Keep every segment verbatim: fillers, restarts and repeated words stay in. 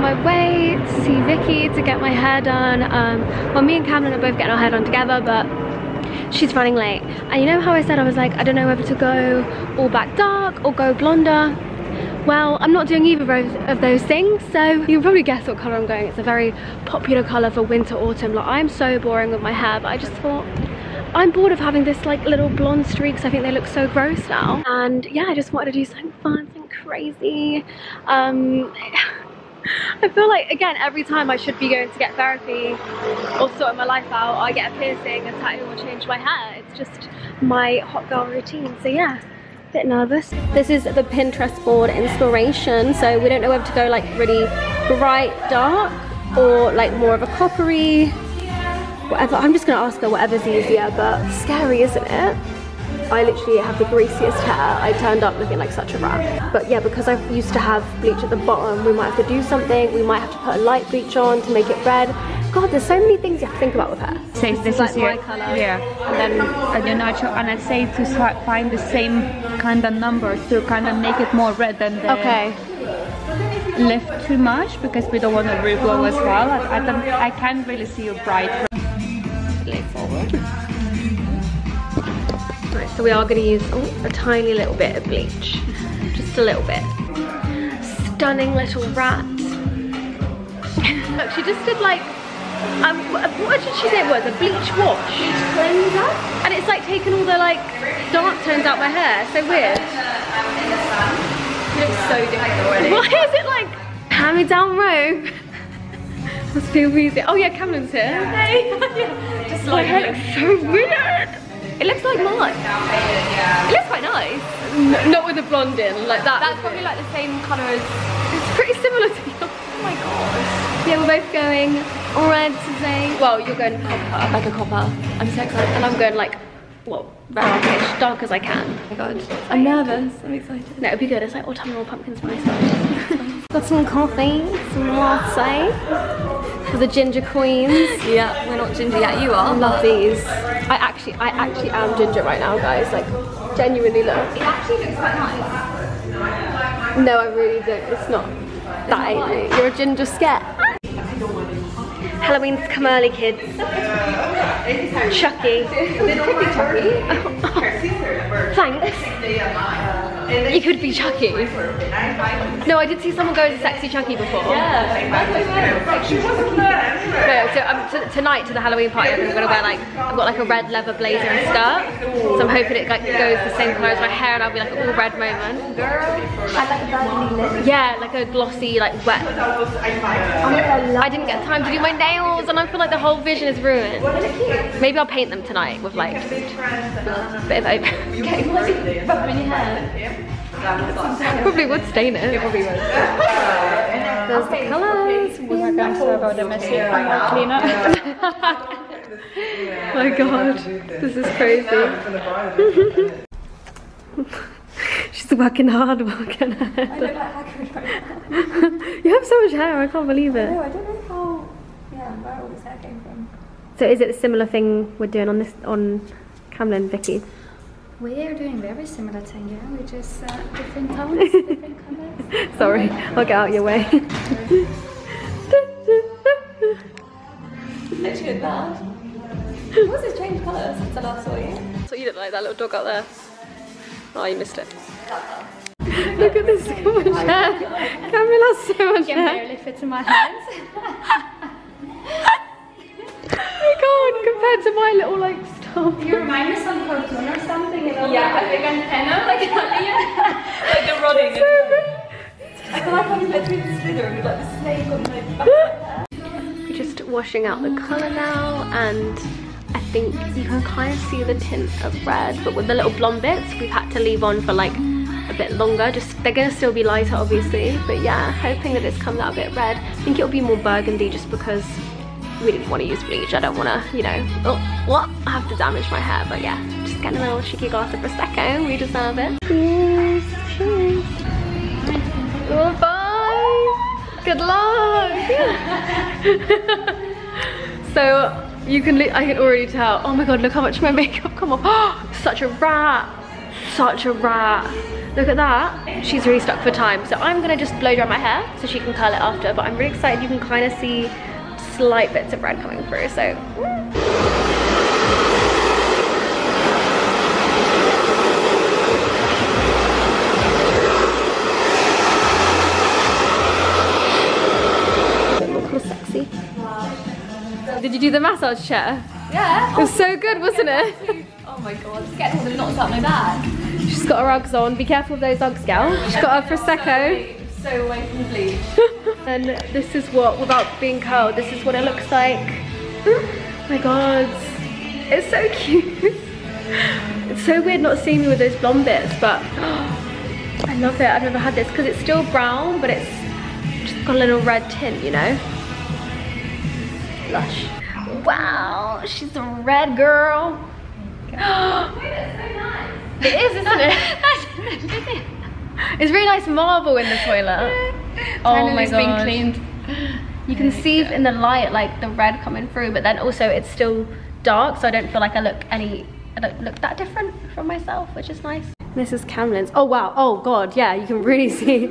my way to see Vicky to get my hair done. Um, well, me and Cameron are both getting our hair done together, but she's running late. And you know how I said I was like, I don't know whether to go all back dark or go blonder? Well, I'm not doing either of those things, so you can probably guess what colour I'm going. It's a very popular colour for winter, autumn. Like, I'm so boring with my hair, but I just thought, I'm bored of having this like little blonde streaks. I think they look so gross now. And yeah, I just wanted to do something fun, something crazy. Um, I feel like, again, every time I should be going to get therapy or sorting my life out, or I get a piercing, a tattoo, or change my hair. It's just my hot girl routine, so yeah. Bit nervous. This is the Pinterest board inspiration, so we don't know whether to go like really bright dark or like more of a coppery, whatever. I'm just gonna ask her whatever's easier, but scary, isn't it? I literally have the greasiest hair. I turned up looking like such a rat. But yeah, because I used to have bleach at the bottom, we might have to do something. We might have to put a light bleach on to make it red. God, there's so many things you have to think about with hair. Say this is like my colour. Yeah. And then uh, your natural, and I'd say to start find the same kind of numbers to kind of make it more red than the okay. Lift too much, because we don't want to re-blow as well. I, I, don't, I can't really see your bright leg forward. Right, so we are going to use oh, a tiny little bit of bleach, just a little bit. Stunning little rat. Look, she just did like, um, what did she say it was? A bleach wash, bleach cleanser, and it's like taking all the like dark tones out my hair. So weird. It looks so different already. Why is it like hand me down robe? Must feel easy. Oh yeah, Cameron's here. Hey. Yeah. Just like my hair looks so weird. It looks like mine. It looks quite nice. No, not with a blonde in, like that. That's probably like the same colour as. It's pretty similar to yours. Oh my god. Yeah, we're both going red today. Well, you're going copper, like a copper. I'm so excited. And I'm going like, well, brownish, dark as I can. Oh my god. I'm nervous. I'm excited. No, it'll be good. It's like autumnal pumpkin spice. Got some coffee, some latte. For the ginger queens. Yeah, we're not ginger yet, you are. I love these. I actually, I actually am ginger right now, guys. Like, genuinely look. It actually looks quite nice. No, I really don't. It's not. That ain't you. You're a ginger scare. Halloween's come early, kids. Chucky. It could be Chucky. Oh, oh. Thanks. You could be Chucky. No, I did see someone go as a sexy Chucky before. Yeah. No, so um, tonight to the Halloween party, I'm gonna wear like I've got like a red leather blazer and skirt, so I'm hoping it like goes the same colour as my hair, and I'll be like an all red moment. Yeah, like a glossy, like wet. I didn't get time to do my nails, and I feel like the whole vision is ruined. Maybe I'll paint them tonight with like a bit of open. Okay, what is it? Rubbing your hair? Probably would stain it. It probably would. There's the colours. We are going to about the messy cleanup. My god, this is crazy. She's working hard, working hard. I look like Hagrid right now. You have so much hair, I can't believe it. I know, I don't know how, yeah, where all this hair came from. So is it a similar thing we're doing on this, on Cameron and Vicky? We are doing very similar thing, yeah. We're just uh, different tones, different colours. Sorry, I'll get out of your way. Literally that. What's this change colours since I last saw you? That's what you look like, that little dog out there. Oh, you missed it. Look at this, so much hair. Cameron has so much hair. It barely fits in my hands. You can't compared to my little like stuff. You remind me of some cartoon or something. You know, yeah, like a big antenna, like like the rotting. So I feel like I'm like with slither with like the snake on my back. We're just washing out the colour now, and I think you can kind of see the tint of red, but with the little blonde bits we've had to leave on for like a bit longer. Just they're gonna still be lighter obviously, but yeah, hoping that it's come out a bit red. I think it'll be more burgundy just because we didn't want to use bleach. I don't want to, you know, oh what, I have to damage my hair. But yeah, just getting a little cheeky glass of prosecco, we deserve it. Yes, cheers. Oh, bye. Good luck. So you can, I can already tell. Oh my god, look how much my makeup come off. Such a rat. Such a rat. Look at that. She's really stuck for time. So I'm gonna just blow dry my hair so she can curl it after, but I'm really excited. You can kind of see slight bits of red coming through, so. Did you do the massage chair? Yeah. It was so good, wasn't it? Oh my god, just getting all the knots out my back. She's got her Uggs on. Be careful of those Uggs, gal. She's got her Prosecco. So away from the bleach. And this is what, without being curled, this is what it looks like. Oh my god. It's so cute. It's so weird not seeing me with those blonde bits, but oh, I love it. I've never had this because it's still brown, but it's just got a little red tint, you know? Lush. Wow, she's a red girl. Wait, that's so nice. It is, isn't it? It's really nice marble in the toilet. Oh my god. Being cleaned. You can see in the light like the red coming through, but then also it's still dark, so I don't feel like I look any, I don't look that different from myself, which is nice. This is Cameron's. Oh wow, oh god, yeah, you can really see.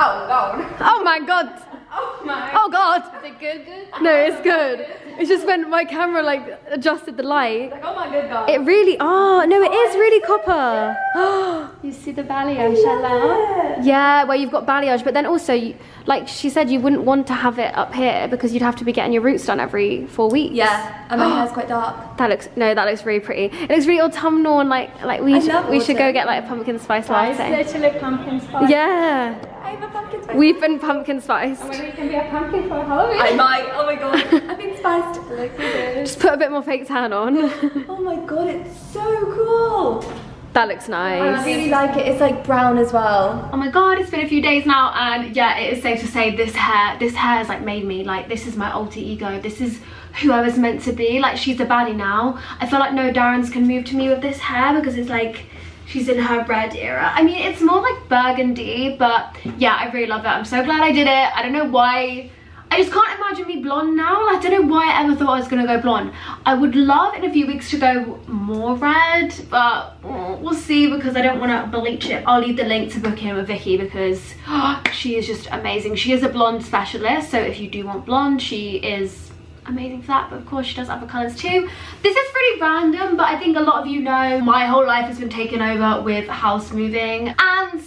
Oh god. Oh my god. Oh my. Oh god. Is it good? No, it's good. It's just when my camera like adjusted the light. Like, oh my good god. It really, oh no, it oh, is really copper. Oh, you see the balayage, yeah. Yeah, well you've got balayage, but then also, you, like she said, you wouldn't want to have it up here because you'd have to be getting your roots done every four weeks. Yeah, and my hair's quite dark. That looks, no, that looks really pretty. It looks really autumnal and like, like we, should, we should go get like a pumpkin spice latte. It's literally pumpkin spice. Yeah. Pumpkin spice. We've been pumpkin spiced. I mean, we can be a pumpkin for Halloween. I might. Oh my god. I've been spiced. Look at this. Just put a bit more fake tan on. Oh my god, it's so cool. That looks nice. I really like it. It's like brown as well. Oh my god, it's been a few days now, and yeah, it is safe to say this hair, this hair has like made me like, this is my alter ego. This is who I was meant to be. Like she's the baddie now. I feel like no Darrens can move to me with this hair because it's like, she's in her red era. I mean, it's more like burgundy, but yeah, I really love it. I'm so glad I did it. I don't know why. I just can't imagine me blonde now. I don't know why I ever thought I was gonna go blonde. I would love in a few weeks to go more red, but we'll see because I don't wanna bleach it. I'll leave the link to book in with Vicky because oh, she is just amazing. She is a blonde specialist, so if you do want blonde, she is amazing for that, but of course she does other colors too. This is pretty random, but I think a lot of you know my whole life has been taken over with house moving, and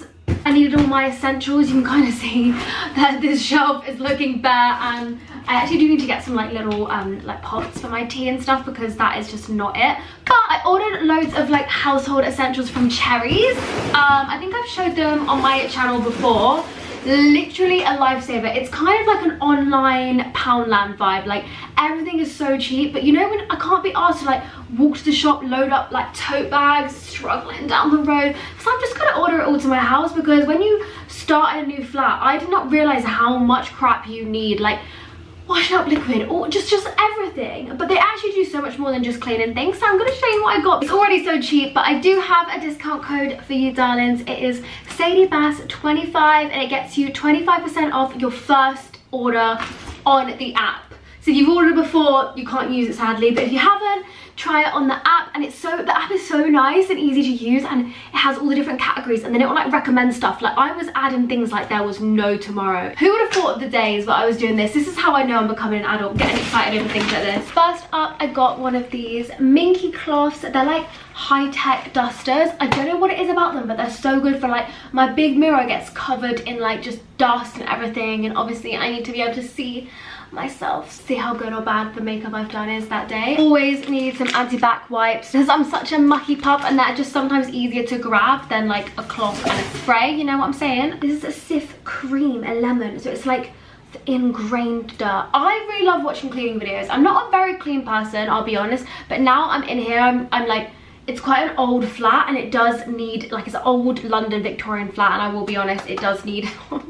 I needed all my essentials. You can kind of see that this shelf is looking bare, and I actually do need to get some like little um like pots for my tea and stuff because that is just not it. But I ordered loads of like household essentials from Cherryz. um I think I've showed them on my channel before. Literally a lifesaver. It's kind of like an online Poundland vibe. Like everything is so cheap, but you know when I can't be asked to like walk to the shop, load up like tote bags, struggling down the road, so I'm just gonna order it all to my house because when you start in a new flat, I did not realize how much crap you need, like wash up liquid or just just everything, but they actually do so much more than just cleaning things. So I'm going to show you what I got. It's already so cheap, but I do have a discount code for you darlings. It is Sadie Bass twenty-five, and it gets you twenty-five percent off your first order on the app. So if you've ordered before, you can't use it sadly, but if you haven't, try it on the app. And it's so, the app is so nice and easy to use, and it has all the different categories, and then it will like recommend stuff. Like I was adding things like there was no tomorrow. Who would have thought of the days where I was doing this? This is how I know I'm becoming an adult, getting excited over things like this. First up, I got one of these minky cloths. They're like high-tech dusters. I don't know what it is about them, but they're so good for like, my big mirror gets covered in like just dust and everything, and obviously I need to be able to see myself, see how good or bad the makeup I've done is that day. Always need some anti-back wipes because I'm such a mucky pup, and they're just sometimes easier to grab than like a cloth and a spray, you know what I'm saying? This is a Cif cream, a lemon, so it's like ingrained dirt. I really love watching cleaning videos. I'm not a very clean person, I'll be honest, but now I'm in here, I'm, I'm like, it's quite an old flat, and it does need, like, it's an old London Victorian flat, and I will be honest, it does need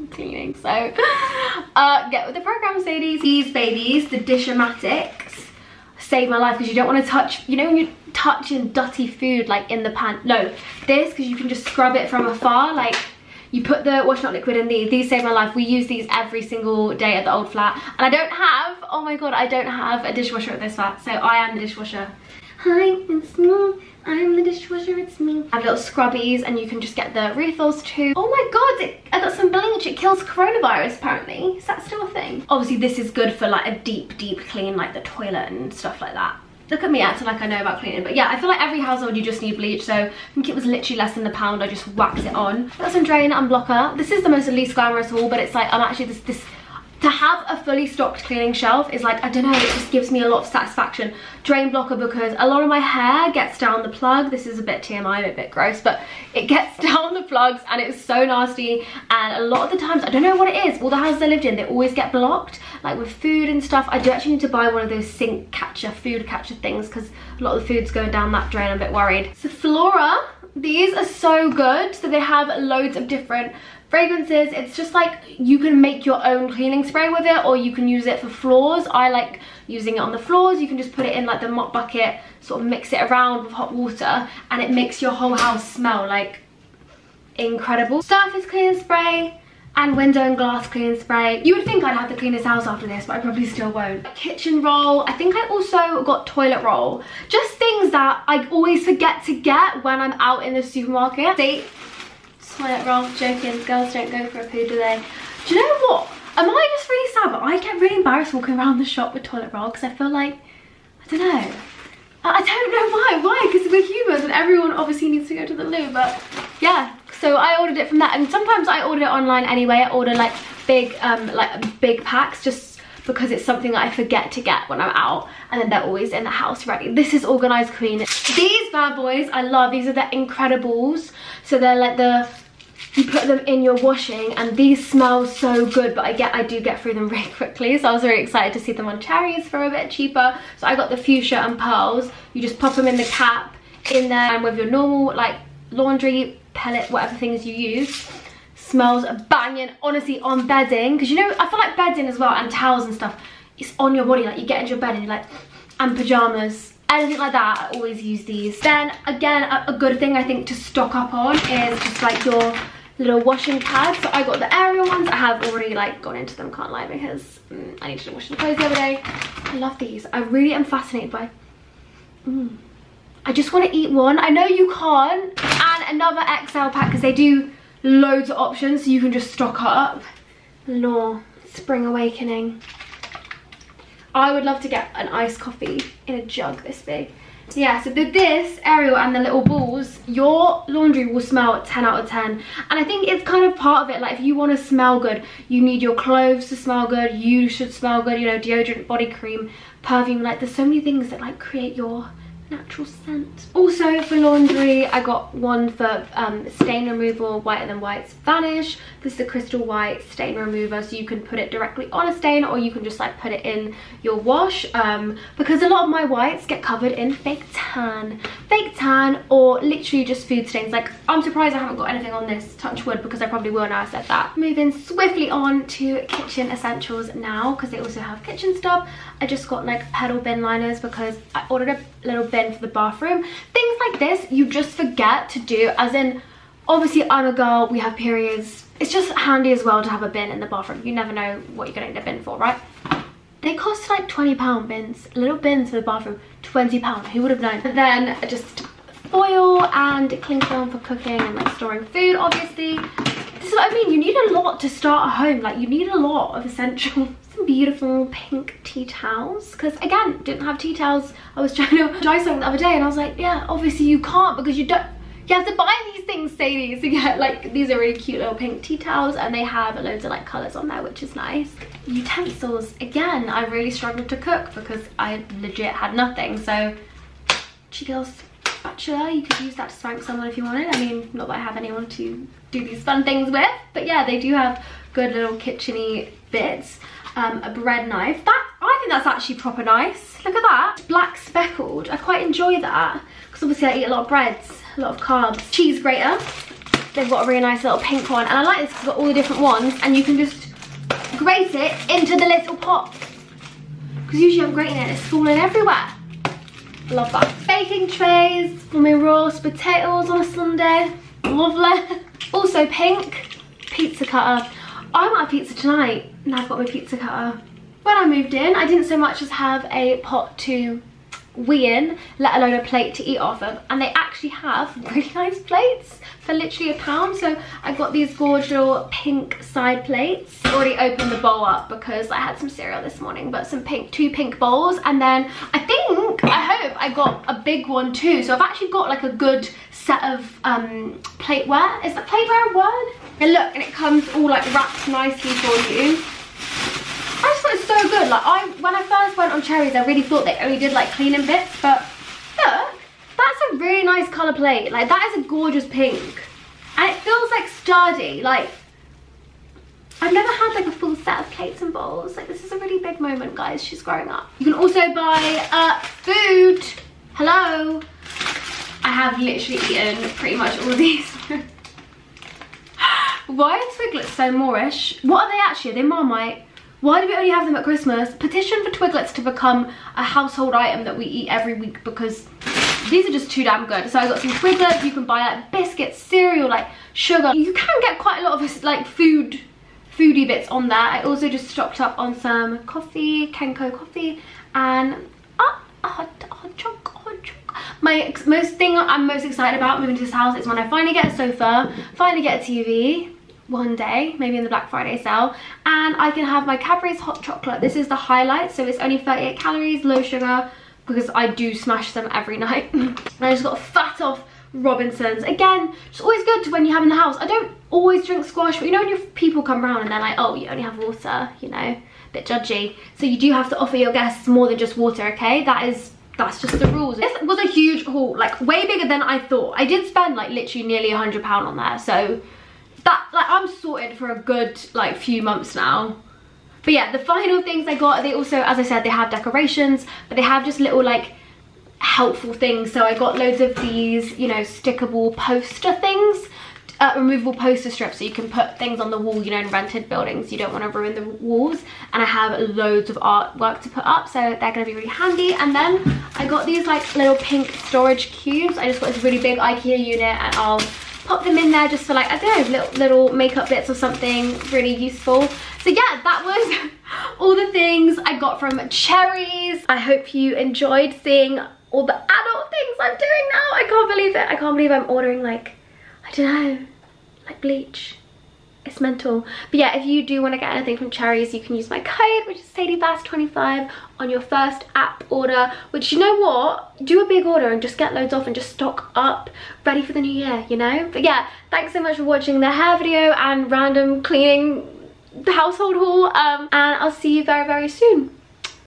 cleaning, so uh, get with the program, Sadie. These babies, the Dish-O-Matics, saved my life, because you don't want to touch, you know when you're touching dirty food, like, in the pan? No, this, because you can just scrub it from afar, like, you put the wash not liquid in these. These save my life. We use these every single day at the old flat, and I don't have, oh my god, I don't have a dishwasher at this flat, so I am the dishwasher. hi, it's me. I'm the dishwasher, it's me. I have little scrubbies and you can just get the refills too. Oh my god, it, I got some billing itch. It kills coronavirus apparently. Is that still a thing? Obviously this is good for like a deep, deep clean, like the toilet and stuff like that. Look at me acting like I know about cleaning. But yeah, I feel like every household you just need bleach. So I think it was literally less than the pound. I just whacked it on. Got some drain and blocker. This is the most least glamorous haul, but it's like I'm actually this... this to have a fully stocked cleaning shelf is like, I don't know, it just gives me a lot of satisfaction. Drain blocker because a lot of my hair gets down the plug. This is a bit T M I, a bit gross, but it gets down the plugs and it's so nasty. And a lot of the times, I don't know what it is, all the houses I lived in, they always get blocked, like with food and stuff. I do actually need to buy one of those sink catcher, food catcher things because a lot of the food's going down that drain. I'm a bit worried. So Flora, these are so good. So they have loads of different fragrances. It's just like you can make your own cleaning spray with it, or you can use it for floors. I like using it on the floors. You can just put it in like the mop bucket, sort of mix it around with hot water, and it makes your whole house smell like incredible. Surface cleaning spray and window and glass cleaning spray. You would think I'd have the cleanest house after this, but I probably still won't. Kitchen roll. I think I also got toilet roll. Just things that I always forget to get when I'm out in the supermarket. See? Toilet roll, joking, girls don't go for a poo, do they? Do you know what? Am I just really sad? But I get really embarrassed walking around the shop with toilet roll because I feel like, I don't know. I don't know why, why? Because we're humans and everyone obviously needs to go to the loo, but yeah. So I ordered it from that, and sometimes I order it online anyway. I order like big, um, like big packs just because it's something that I forget to get when I'm out, and then they're always in the house ready. This is Organised Queen. These bad boys, I love. These are the Incredibles. So they're like the, you put them in your washing, and these smell so good, but I get, I do get through them really quickly. So I was really excited to see them on Cherryz for a bit cheaper. So I got the Fuchsia and Pearls. You just pop them in the cap, in there, and with your normal like laundry, pellet, whatever things you use. Smells banging, honestly, on bedding. Because you know, I feel like bedding as well, and towels and stuff, it's on your body. Like you get into your bed and you're like, and pajamas, anything like that, I always use these. Then again, a, a good thing I think to stock up on is just like your little washing pads. So I got the Ariel ones. I have already like gone into them, can't lie, because mm, I need to wash the clothes the other day. I love these. I really am fascinated by, mm, I just want to eat one. I know you can't. And another X L pack, because they do loads of options, so you can just stock up. Lore, spring awakening. I would love to get an iced coffee in a jug this big. Yeah, so with this, Ariel and the little balls, your laundry will smell ten out of ten. And I think it's kind of part of it, like if you want to smell good, you need your clothes to smell good, you should smell good, you know, deodorant, body cream, perfume, like there's so many things that like create your natural scent. Also for laundry, I got one for um, stain removal, Whiter Than White's Vanish. This is the crystal white stain remover, so you can put it directly on a stain, or you can just like put it in your wash, um, because a lot of my whites get covered in fake tan. Fake tan or literally just food stains. Like I'm surprised I haven't got anything on this, touch wood, because I probably will now I said that. Moving swiftly on to kitchen essentials now, because they also have kitchen stuff. I just got like pedal bin liners because I ordered a little bit for the bathroom. Things like this you just forget to do, as in obviously I'm a girl, we have periods, it's just handy as well to have a bin in the bathroom. You never know what you're gonna need a bin for, right? They cost like twenty pound bins, little bins for the bathroom, twenty pound, who would have known? But then just foil and cling film for cooking and like storing food, obviously. This is what I mean, you need a lot to start a home, like you need a lot of essentials. Beautiful pink tea towels, because again, didn't have tea towels. I was trying to dry something the other day and I was like, yeah, obviously you can't, because you don't, you have to buy these things, Sadie. So yeah, like these are really cute little pink tea towels, and they have loads of like colors on there, which is nice. Utensils, again, I really struggled to cook because I legit had nothing. So cheeky girls, spatula, you could use that to spank someone if you wanted. I mean, not that I have anyone to do these fun things with, but yeah, they do have good little kitcheny bits. Um, a bread knife. That, I think that's actually proper nice. Look at that. Black speckled. I quite enjoy that, because obviously I eat a lot of breads, a lot of carbs. Cheese grater. They've got a really nice little pink one, and I like this because it's got all the different ones, and you can just grate it into the little pot. Because usually I'm grating it and it's falling everywhere. Love that. Baking trays for my roast potatoes on a Sunday. Lovely. Also pink. Pizza cutter. I want a pizza tonight, and I've got my pizza cutter. When I moved in, I didn't so much as have a pot to wee in, let alone a plate to eat off of. And they actually have really nice plates for literally a pound. So I got these gorgeous pink side plates. I already opened the bowl up because I had some cereal this morning, but some pink, two pink bowls. And then I think, I hope I got a big one too. So I've actually got like a good set of um, plateware. Is that plateware a word? And look, and it comes all like wrapped nicely for you. I just thought it's so good. Like I, when I first went on Cherryz, I really thought they only did like cleaning bits, but look, that's a really nice colour plate. Like that is a gorgeous pink, and it feels like sturdy. Like I've never had like a full set of plates and bowls. Like this is a really big moment, guys. She's growing up. You can also buy uh, food. Hello. I have literally eaten pretty much all of these. Why are Twiglets so Moorish? What are they actually? Are they Marmite? Why do we only have them at Christmas? Petition for Twiglets to become a household item that we eat every week, because these are just too damn good. So I got some Twiglets. You can buy like biscuits, cereal, like sugar. You can get quite a lot of like food, foodie bits on there. I also just stocked up on some coffee, Kenko coffee, and ah, a hot, hot chocolate. My most thing I'm most excited about moving to this house is when I finally get a sofa, finally get a T V. One day, maybe in the Black Friday sale, and I can have my Cadbury's hot chocolate. This is the highlight, so it's only thirty-eight calories, low sugar, because I do smash them every night. And I just got a fat off Robinson's. Again, it's always good when you have in the house. I don't always drink squash, but you know when your people come round and they're like, oh, you only have water, you know, a bit judgy. So you do have to offer your guests more than just water, okay? That is, that's just the rules. This was a huge haul, like way bigger than I thought. I did spend like literally nearly a hundred pounds on there, so that, like, I'm sorted for a good like few months now. But yeah, the final things I got, they also, as I said, they have decorations, but they have just little like helpful things. So I got loads of these, you know, stickable poster things, uh, removable poster strips, so you can put things on the wall, you know, in rented buildings. You don't want to ruin the walls. And I have loads of artwork to put up, so they're going to be really handy. And then I got these like little pink storage cubes. I just got this really big IKEA unit, and I'll pop them in there just for like, I don't know, little, little makeup bits or something really useful. So yeah, that was all the things I got from Cherryz. I hope you enjoyed seeing all the adult things I'm doing now. I can't believe it. I can't believe I'm ordering like, I don't know, like bleach. It's mental. But yeah, if you do want to get anything from Cherryz, you can use my code, which is Sadie Bass twenty-five, on your first app order. Which, you know what, do a big order and just get loads off and just stock up, ready for the new year, you know. But yeah, thanks so much for watching the hair video and random cleaning household haul, um and I'll see you very very soon.